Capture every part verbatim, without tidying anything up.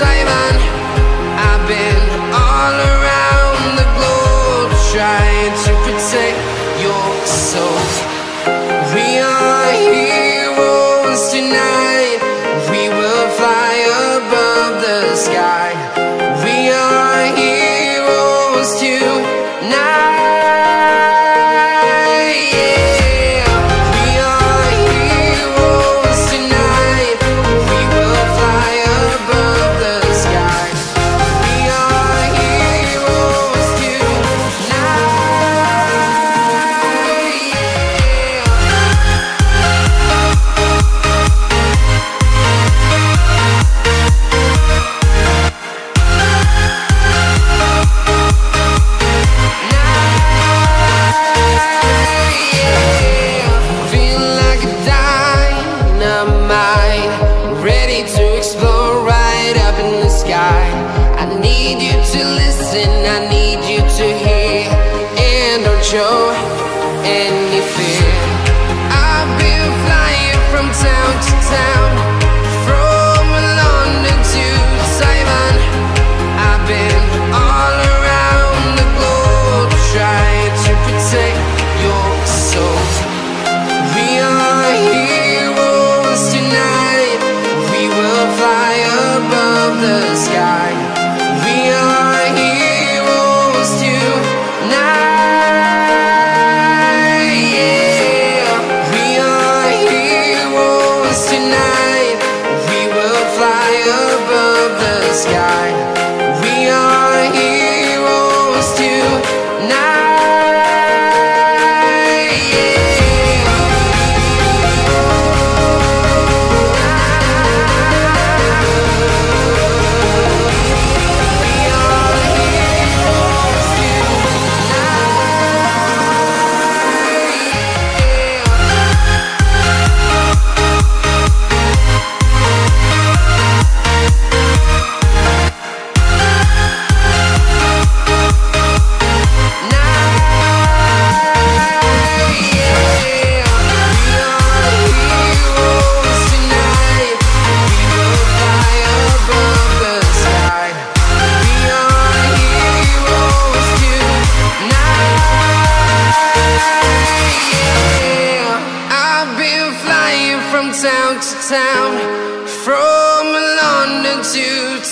Taiwan. I've been all around the globe, trying to protect your soul. Tonight, we will fly above the sky. We are heroes tonight. Yeah, we are heroes tonight. We will fly above the sky. We are heroes tonight. Yeah. I need you to listen, I need you to hear, and don't show any fear. I've been flying from town to town, from London to Taiwan. I've been all around the globe, trying to protect your soul. We are heroes tonight, we will fly above the sky. Town to town, from London to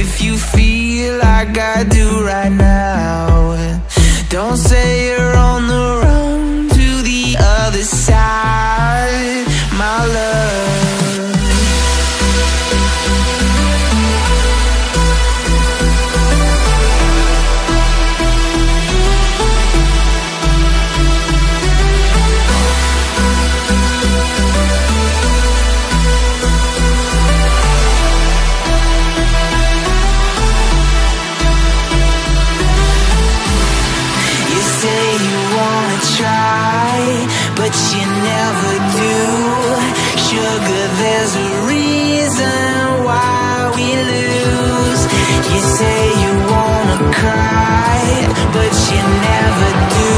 if you feel like I do right now. Don't say you're on the run to the other side, my love. But you never do. Sugar, there's a reason why we lose. You say you wanna cry, but you never do.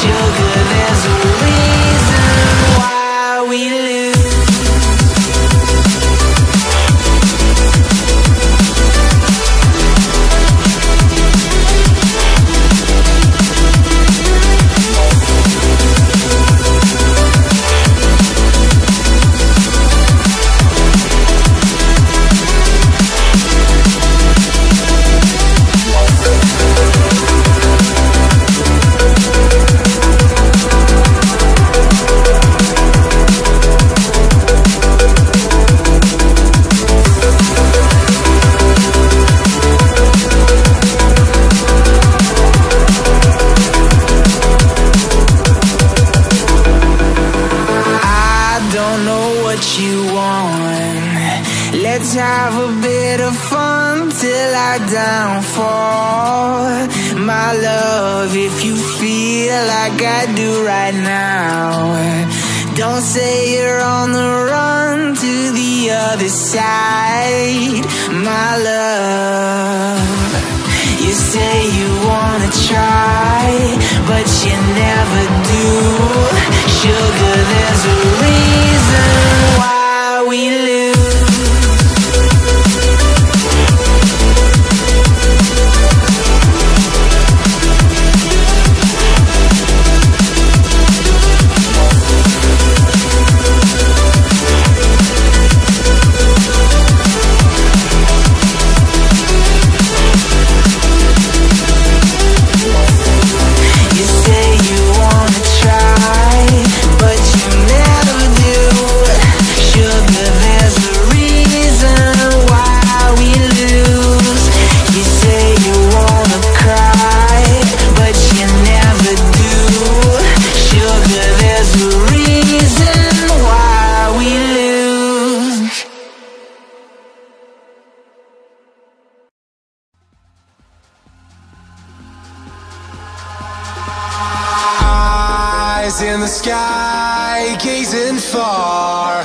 Sugar, there's a reason why we lose. Let's have a bit of fun till I downfall, my love. If you feel like I do right now, don't say you're on the run to the other side, my love. You say you wanna try, but you never do. Sugar, there's a reason why we lose. In the sky, gazing far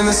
In the